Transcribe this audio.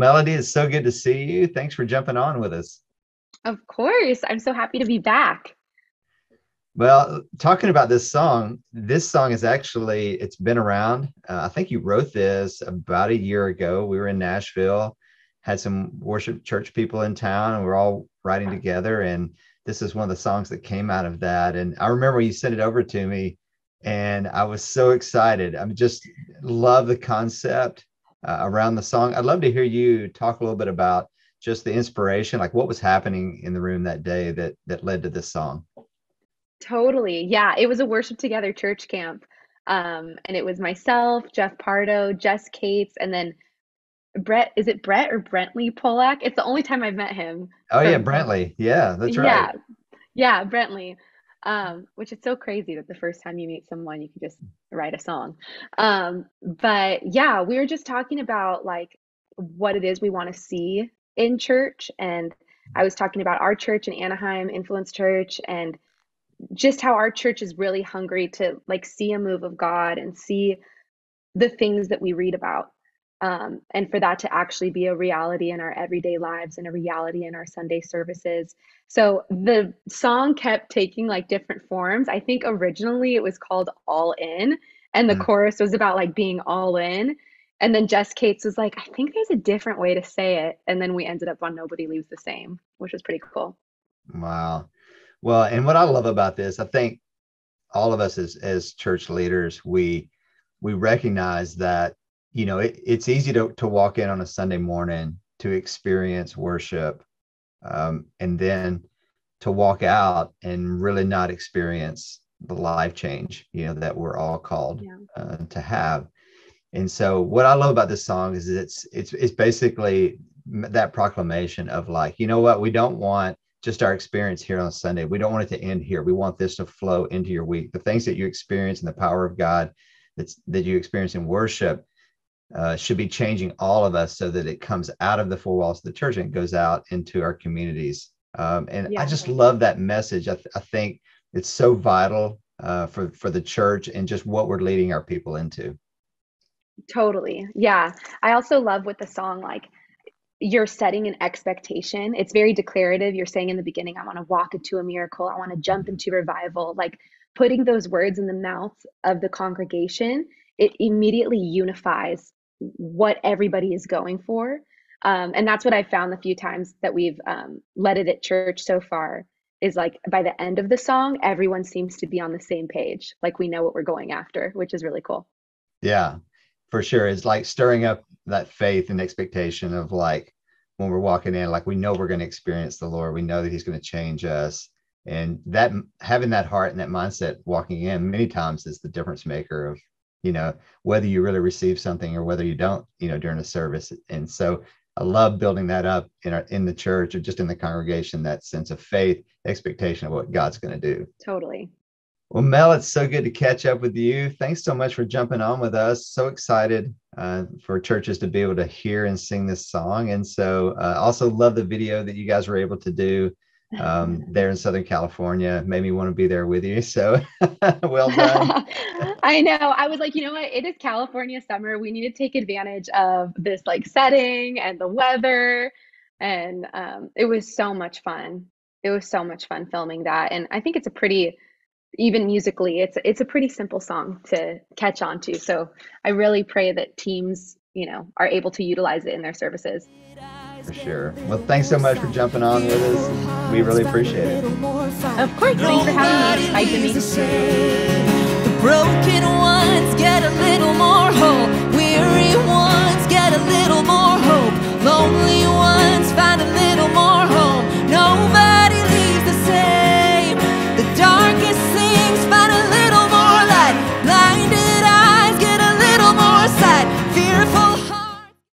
Melody, it's so good to see you. Thanks for jumping on with us. Of course. I'm so happy to be back. Well, talking about this song is actually, it's been around. I think you wrote this about a year ago. We were in Nashville, had some worship church people in town, and we're all writing together. And this is one of the songs that came out of that. And I remember you sent it over to me, and I was so excited. I just love the concept around the song. I'd love to hear you talk a little bit about just the inspiration, like what was happening in the room that day that led to this song. Totally. Yeah, it was a worship together church camp. And it was myself, Jeff Pardo, Jess Cates, and then Brett, is it Brett or Brentley Polak? It's the only time I've met him. Oh yeah, Brentley. Yeah, that's right. Yeah, Brentley. Which is so crazy that the first time you meet someone, you can just write a song. But yeah, we were just talking about like what it is we want to see in church. And I was talking about our church in Anaheim, Influence Church, and just how our church is really hungry to like see a move of God and see the things that we read about. And for that to actually be a reality in our everyday lives and a reality in our Sunday services. So the song kept taking like different forms. I think originally it was called All In, and the chorus was about like being all in. And then Jess Cates was like, I think there's a different way to say it. And then we ended up on Nobody Leaves the Same, which was pretty cool. Wow. Well, and what I love about this, I think all of us as church leaders, we recognize that, you know, it's easy to walk in on a Sunday morning to experience worship, and then to walk out and really not experience the life change, you know, that we're all called to have. And so what I love about this song is it's basically that proclamation of like, you know what, we don't want just our experience here on Sunday. We don't want it to end here. We want this to flow into your week. The things that you experience in the power of God, that you experience in worship, should be changing all of us so that it comes out of the four walls of the church and it goes out into our communities. I just love that message. I think it's so vital for the church and just what we're leading our people into. Totally. Yeah. I also love with the song, like, you're setting an expectation. It's very declarative. You're saying in the beginning, I want to walk into a miracle. I want to jump into revival. Like, putting those words in the mouth of the congregation, it immediately unifies what everybody is going for. And that's what I found the few times that we've led it at church so far, is like by the end of the song, everyone seems to be on the same page. Like, we know what we're going after, which is really cool. Yeah, for sure. It's like stirring up that faith and expectation of like, when we're walking in, like, we know we're going to experience the Lord. We know that he's going to change us. And that, having that heart and that mindset walking in many times is the difference maker of, you know, whether you really receive something or whether you don't, you know, during a service. And so I love building that up in the church or just in the congregation, that sense of faith, expectation of what God's going to do. Totally. Well, Mel, it's so good to catch up with you. Thanks so much for jumping on with us. So excited for churches to be able to hear and sing this song. And so I also love the video that you guys were able to do there in Southern California. Made me want to be there with you. So well done. I know. I was like, you know what? It is California summer. We need to take advantage of this like setting and the weather. And it was so much fun. It was so much fun filming that. And I think it's a pretty, even musically, it's a pretty simple song to catch on to. So I really pray that teams, you know, are able to utilize it in their services. For sure. Well, thanks so much for jumping on with us. We really appreciate it. Of course. Thanks for having me. It's nice to meet you. The broken ones get a little more.